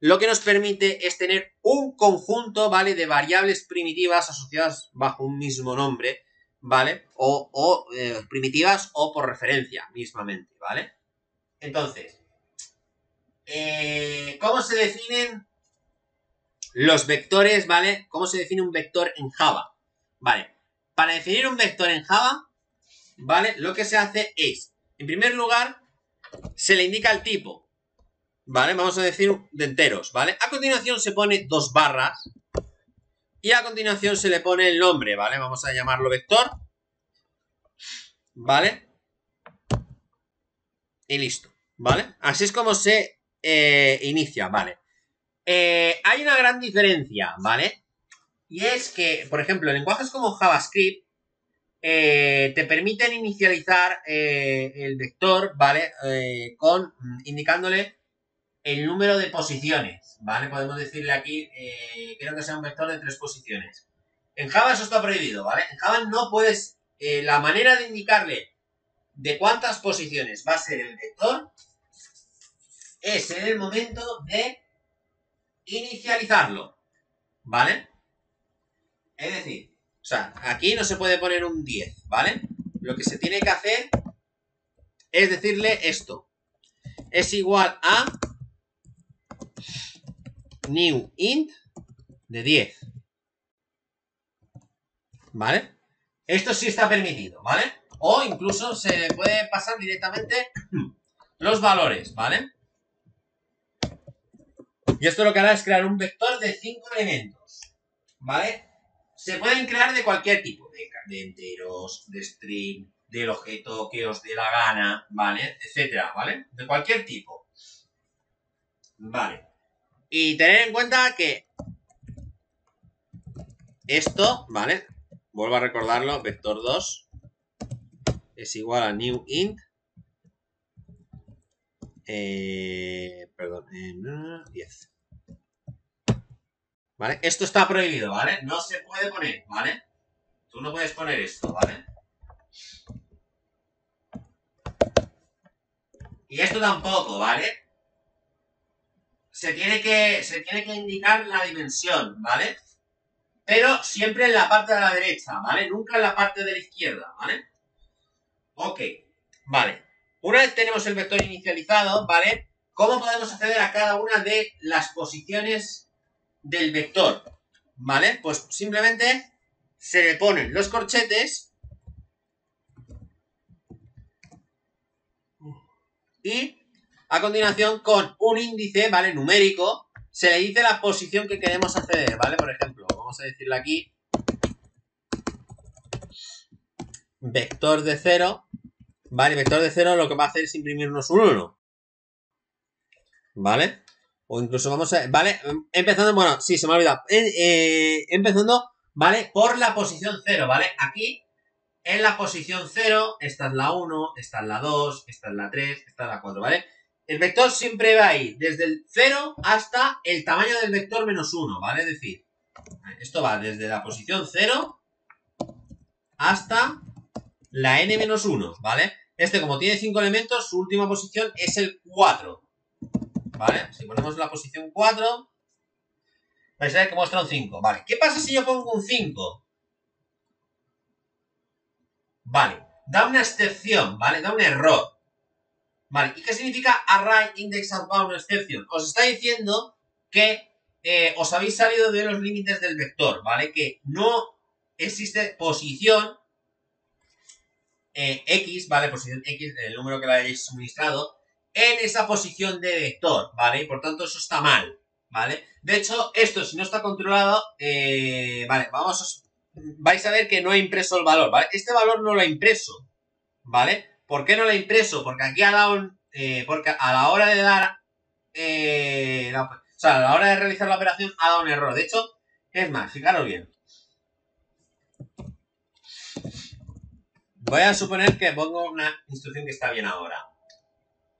Lo que nos permite es tener un conjunto, ¿vale? De variables primitivas asociadas bajo un mismo nombre, ¿vale? O primitivas o por referencia mismamente, ¿vale? Entonces, ¿cómo se definen los vectores, ¿vale? ¿Cómo se define un vector en Java? Vale, para definir un vector en Java, ¿vale? Lo que se hace es, en primer lugar, se le indica el tipo. ¿Vale? Vamos a decir de enteros, ¿vale? A continuación se pone dos barras y a continuación se le pone el nombre, ¿vale? Vamos a llamarlo vector, ¿vale? Y listo, ¿vale? Así es como se inicia, ¿vale? Hay una gran diferencia, ¿vale? Y es que, por ejemplo, lenguajes como JavaScript te permiten inicializar el vector, ¿vale? Indicándole el número de posiciones, ¿vale? Podemos decirle aquí, quiero que sea un vector de 3 posiciones. En Java eso está prohibido, ¿vale? En Java no puedes... la manera de indicarle de cuántas posiciones va a ser el vector es en el momento de inicializarlo, ¿vale? Es decir, o sea, aquí no se puede poner un 10, ¿vale? Lo que se tiene que hacer es decirle esto. Es igual a... new int de 10, ¿vale? Esto sí está permitido, ¿vale? O incluso se puede pasar directamente los valores, ¿vale? Y esto lo que hará es crear un vector de 5 elementos, ¿vale? Se pueden crear de cualquier tipo, de enteros, de string, del objeto que os dé la gana, ¿vale? Etcétera, ¿vale? De cualquier tipo. Vale. Y tener en cuenta que esto, ¿vale? Vuelvo a recordarlo, vector 2 es igual a new int, perdón, 10. ¿Vale? Esto está prohibido, ¿vale? No se puede poner, ¿vale? Tú no puedes poner esto, ¿vale? Y esto tampoco, ¿vale? Se tiene que indicar la dimensión, ¿vale? Pero siempre en la parte de la derecha, ¿vale? Nunca en la parte de la izquierda, ¿vale? Ok, vale. Una vez tenemos el vector inicializado, ¿vale? ¿Cómo podemos acceder a cada una de las posiciones del vector? ¿Vale? Pues simplemente se le ponen los corchetes y... A continuación, con un índice, ¿vale? Numérico, se le dice la posición que queremos acceder, ¿vale? Por ejemplo, vamos a decirle aquí vector de 0, ¿vale? Vector de 0 lo que va a hacer es imprimirnos un 1, ¿vale? O incluso vamos a... ¿Vale? Empezando... Bueno, sí, se me ha olvidado. Empezando, ¿vale? Por la posición 0, ¿vale? Aquí, en la posición 0, esta es la 1, esta es la 2, esta es la 3, esta es la 4, ¿vale? El vector siempre va a ir desde el 0 hasta el tamaño del vector menos 1, ¿vale? Es decir, esto va desde la posición 0 hasta la n menos 1, ¿vale? Este, como tiene 5 elementos, su última posición es el 4, ¿vale? Si ponemos la posición 4, vais a ver que muestra un 5, ¿vale? ¿Qué pasa si yo pongo un 5? Vale, da una excepción, ¿vale? Da un error. Vale, ¿y qué significa array index outbound exception? Os está diciendo que os habéis salido de los límites del vector, ¿vale? Que no existe posición x, ¿vale? Posición x, el número que le hayáis suministrado, en esa posición de vector, ¿vale? Y por tanto eso está mal, ¿vale? De hecho, esto si no está controlado, vale, vais a ver que no he impreso el valor, ¿vale? Este valor no lo he impreso, ¿vale? ¿Por qué no la impreso? Porque aquí ha dado porque a la hora de dar a la hora de realizar la operación ha dado un error. De hecho, es más, fijaros bien. Voy a suponer que pongo una instrucción que está bien ahora.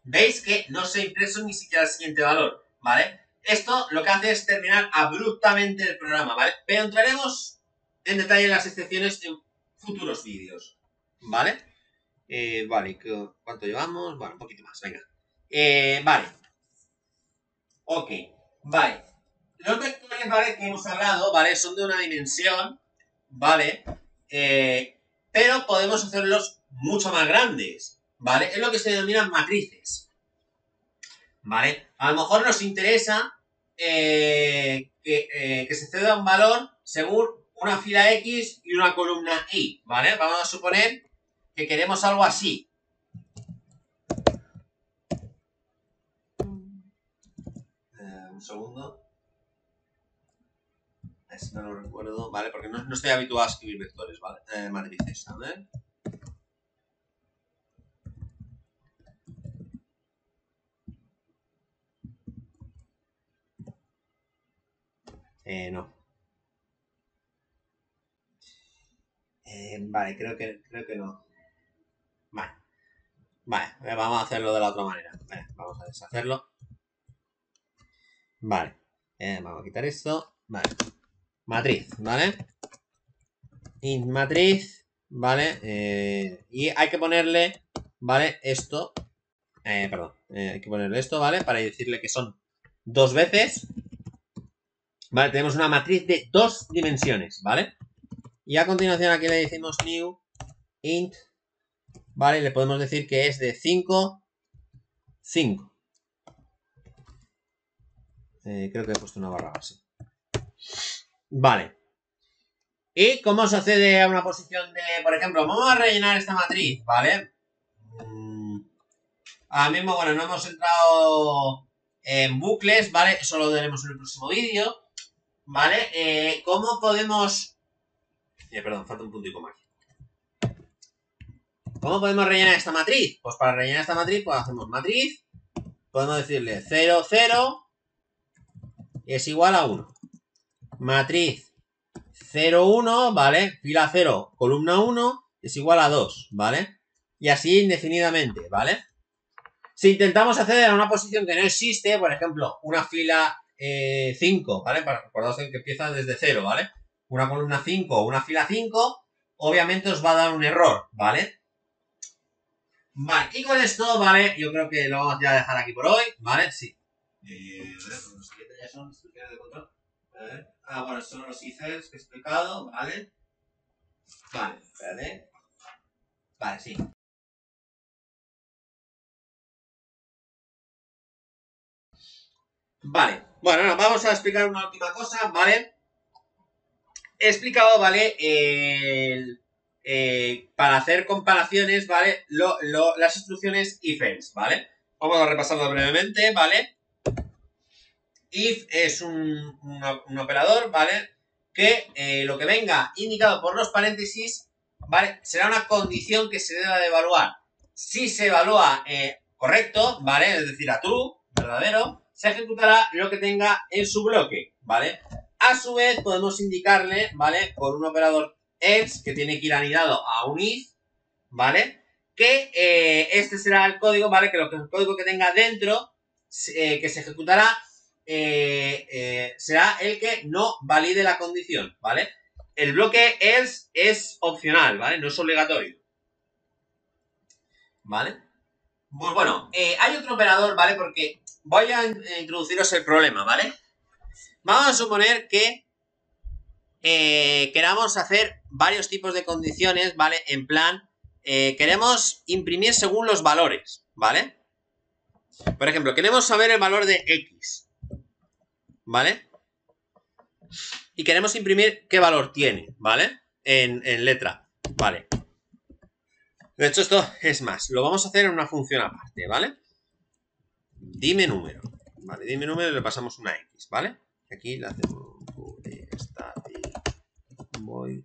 ¿Veis que no se ha impreso ni siquiera el siguiente valor? ¿Vale? Esto lo que hace es terminar abruptamente el programa, ¿vale? Pero entraremos en detalle en las excepciones en futuros vídeos, ¿vale? Vale, ¿cuánto llevamos? Bueno, un poquito más, venga. Vale. Ok, vale. Los vectores, ¿vale? Que hemos hablado, ¿vale? Son de una dimensión, ¿vale? Pero podemos hacerlos mucho más grandes, ¿vale? Es lo que se denominan matrices, ¿vale? A lo mejor nos interesa que se ceda un valor según una fila X y una columna Y, ¿vale? Vamos a suponer que queremos algo así. Un segundo. Si no lo recuerdo. Vale, porque no estoy habituado a escribir vectores, ¿vale? Matrices, a ver. No. Vale, creo que no. Vale, vale, vamos a hacerlo de la otra manera. Vale, vamos a deshacerlo. Vale, vamos a quitar esto. Vale, matriz, ¿vale? Int matriz, ¿vale? Y hay que ponerle, ¿vale? Esto, perdón, hay que ponerle esto, ¿vale? Para decirle que son dos veces. Vale, tenemos una matriz de dos dimensiones, ¿vale? Y a continuación aquí le decimos new int. Vale, le podemos decir que es de 5, 5. Creo que he puesto una barra así. Vale. ¿Y cómo se accede a una posición de, por ejemplo, vamos a rellenar esta matriz, ¿vale? Ahora mismo, bueno, no hemos entrado en bucles, ¿vale? Eso lo veremos en el próximo vídeo, ¿vale? ¿Cómo podemos...? Perdón, falta un puntico más. ¿Cómo podemos rellenar esta matriz? Pues para rellenar esta matriz, pues hacemos matriz. Podemos decirle 0, 0 es igual a 1. Matriz 0, 1, ¿vale? Fila 0, columna 1 es igual a 2, ¿vale? Y así indefinidamente, ¿vale? Si intentamos acceder a una posición que no existe, por ejemplo, una fila 5, ¿vale? Para recordaros que empieza desde 0, ¿vale? Una columna 5 o una fila 5, obviamente os va a dar un error, ¿vale? Vale, y con esto, ¿vale? Yo creo que lo vamos ya a dejar aquí por hoy, ¿vale? Sí. Los que ya son instrucciones de control. A ver. Ah, bueno, son los ítems que he explicado, ¿vale? Vale, espérate. Vale, sí. Vale, bueno, nos vamos a explicar una última cosa, ¿vale? He explicado, ¿vale? Para hacer comparaciones, ¿vale? Las instrucciones if else, ¿vale? Vamos a repasarlo brevemente, ¿vale? If es un operador, ¿vale? Que lo que venga indicado por los paréntesis, ¿vale? Será una condición que se deba de evaluar. Si se evalúa correcto, ¿vale? Es decir, a true, verdadero. se ejecutará lo que tenga en su bloque, ¿vale? A su vez podemos indicarle, ¿vale? Con un operador else que tiene que ir anidado a un if, ¿vale? Que este será el código, ¿vale? Que el código que tenga dentro que se ejecutará será el que no valide la condición, ¿vale? El bloque else es opcional, ¿vale? No es obligatorio, ¿vale? Pues bueno, hay otro operador, ¿vale? Porque voy a introduciros el problema, ¿vale? Vamos a suponer que queramos hacer varios tipos de condiciones, ¿vale? En plan, queremos imprimir según los valores, ¿vale? Por ejemplo, queremos saber el valor de X, ¿vale? Y queremos imprimir qué valor tiene, ¿vale? En letra, ¿vale? De hecho, esto es más, lo vamos a hacer en una función aparte, ¿vale? Dime número, ¿vale? Dime número y le pasamos una X, ¿vale? Aquí le hacemos static void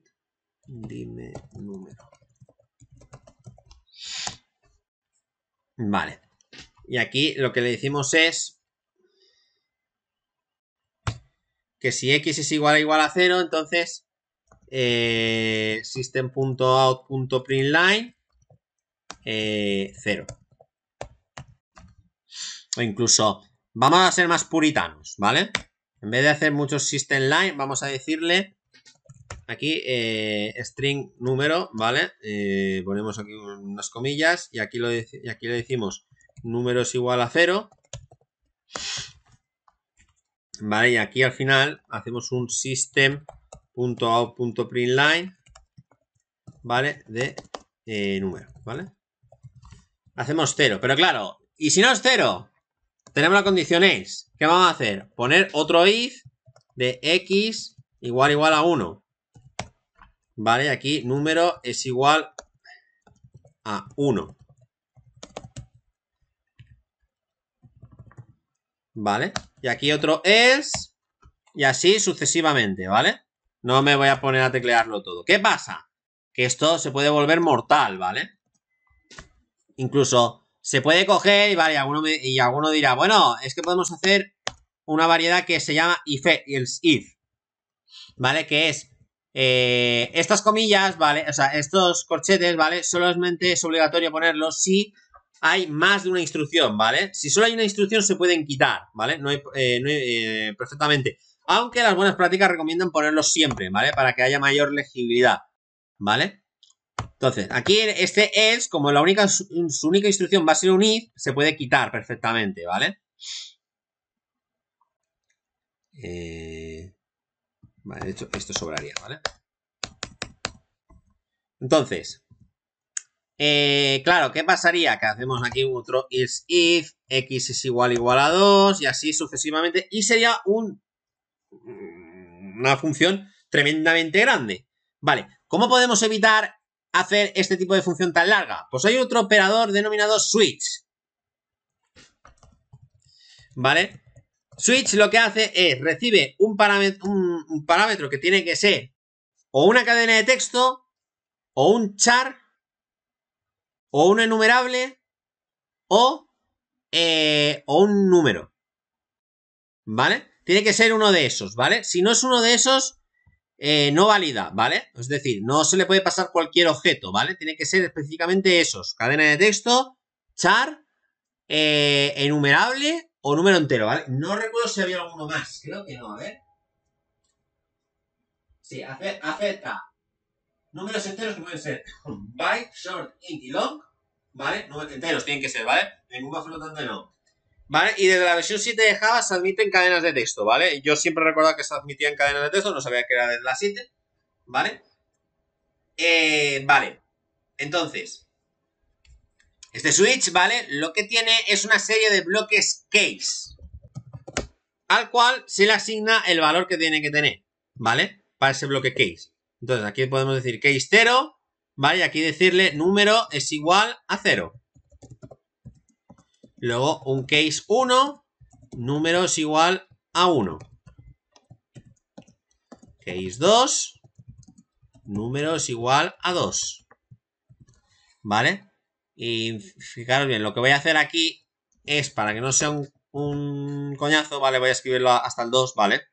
dime número. Vale. Y aquí lo que le decimos es que si x es igual a 0, entonces system.out.println 0. O incluso vamos a ser más puritanos, ¿vale? En vez de hacer muchos system line, vamos a decirle aquí string número, ¿vale? Ponemos aquí unas comillas y aquí le decimos número es igual a 0, ¿vale? Y aquí al final hacemos un system.out.println, ¿vale? De número, ¿vale? Hacemos 0, pero claro, ¿y si no es 0? Tenemos la condición else. ¿Qué vamos a hacer? Poner otro if de x igual a 1. Vale, aquí número es igual a 1. Vale, y aquí otro else y así sucesivamente, ¿vale? No me voy a poner a teclearlo todo. ¿Qué pasa? Que esto se puede volver mortal, ¿vale? Incluso se puede coger y, vale, alguno dirá, bueno, es que podemos hacer una variedad que se llama if, ¿vale? Que es estas comillas, ¿vale? O sea, estos corchetes, ¿vale? Solamente es obligatorio ponerlos si hay más de una instrucción, ¿vale? Si solo hay una instrucción se pueden quitar, ¿vale? No hay perfectamente. Aunque las buenas prácticas recomiendan ponerlos siempre, ¿vale? Para que haya mayor legibilidad, ¿vale? Entonces, aquí este else, como su única instrucción va a ser un if, se puede quitar perfectamente, ¿vale? Vale, de hecho, esto sobraría, ¿vale? Entonces, claro, ¿qué pasaría? Que hacemos aquí otro if, x es igual a 2, y así sucesivamente, y sería una función tremendamente grande. Vale, ¿cómo podemos evitar hacer este tipo de función tan larga? Pues hay otro operador denominado switch, ¿vale? Switch lo que hace es recibe un parámetro que tiene que ser o una cadena de texto o un char o un enumerable o un número, ¿vale? Tiene que ser uno de esos, ¿vale? Si no es uno de esos, no valida, ¿vale? Es decir, no se le puede pasar cualquier objeto, ¿vale? Tiene que ser específicamente esos. Cadena de texto, char, enumerable o número entero, ¿vale? No recuerdo si había alguno más. Creo que no, a ver. Sí, acepta números enteros que pueden ser byte, short, int y long, ¿vale? Números enteros tienen que ser, ¿vale? Ninguna flotante no. ¿Vale? Y desde la versión 7 de Java se admiten cadenas de texto, ¿vale? Yo siempre recordaba que se admitían cadenas de texto, no sabía que era desde la 7, ¿vale? Vale, entonces, este switch, ¿vale? Lo que tiene es una serie de bloques case, al cual se le asigna el valor que tiene que tener, ¿vale? Para ese bloque case. Entonces, aquí podemos decir case 0, ¿vale? Y aquí decirle número es igual a 0. Luego un case 1, número es igual a 1. Case 2, número es igual a 2. ¿Vale? Y fijaros bien, lo que voy a hacer aquí es, para que no sea un un coñazo, vale, voy a escribirlo hasta el 2, vale.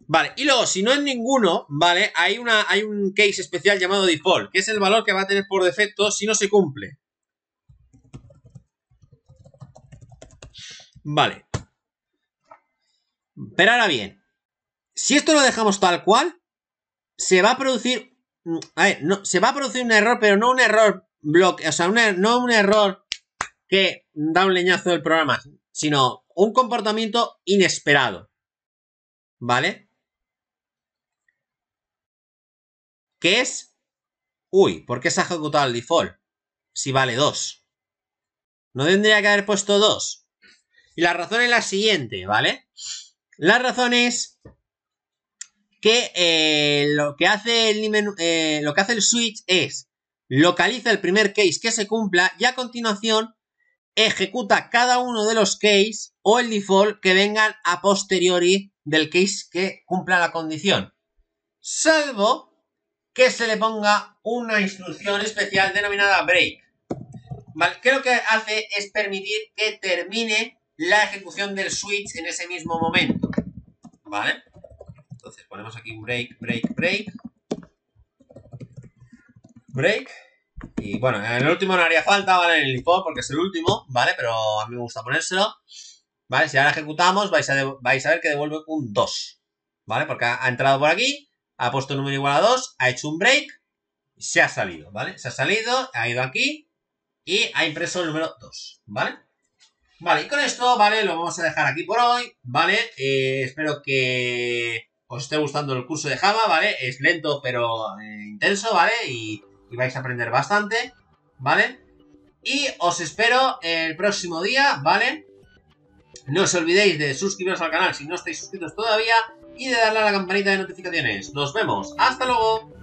Vale, y luego, si no es ninguno, vale, hay un case especial llamado default, que es el valor que va a tener por defecto si no se cumple. Vale. Pero ahora bien, si esto lo dejamos tal cual, se va a producir... A ver, no, se va a producir un error, pero no un error bloque, o sea, no un error que da un leñazo del programa, sino un comportamiento inesperado, ¿vale? Que es... Uy, ¿por qué se ha ejecutado el default? Si vale 2. ¿No tendría que haber puesto 2? Y la razón es la siguiente, ¿vale? La razón es que lo que hace el switch es localiza el primer case que se cumpla y a continuación ejecuta cada uno de los cases o el default que vengan a posteriori del case que cumpla la condición, salvo que se le ponga una instrucción especial denominada break, ¿vale? Que lo que hace es permitir que termine la ejecución del switch en ese mismo momento, ¿vale? Entonces ponemos aquí un break. Y bueno, en el último no haría falta, ¿vale? En el default, porque es el último, ¿vale? Pero a mí me gusta ponérselo, ¿vale? Si ahora ejecutamos, vais a ver que devuelve un 2, ¿vale? Porque ha entrado por aquí, ha puesto un número igual a 2, ha hecho un break, y se ha salido, ¿vale? Se ha salido, ha ido aquí y ha impreso el número 2, ¿vale? Vale, y con esto, ¿vale? Lo vamos a dejar aquí por hoy, ¿vale? Espero que os esté gustando el curso de Java, ¿vale? Es lento pero intenso, ¿vale? Y vais a aprender bastante, ¿vale? Y os espero el próximo día, ¿vale? No os olvidéis de suscribiros al canal si no estáis suscritos todavía y de darle a la campanita de notificaciones. Nos vemos, ¡hasta luego!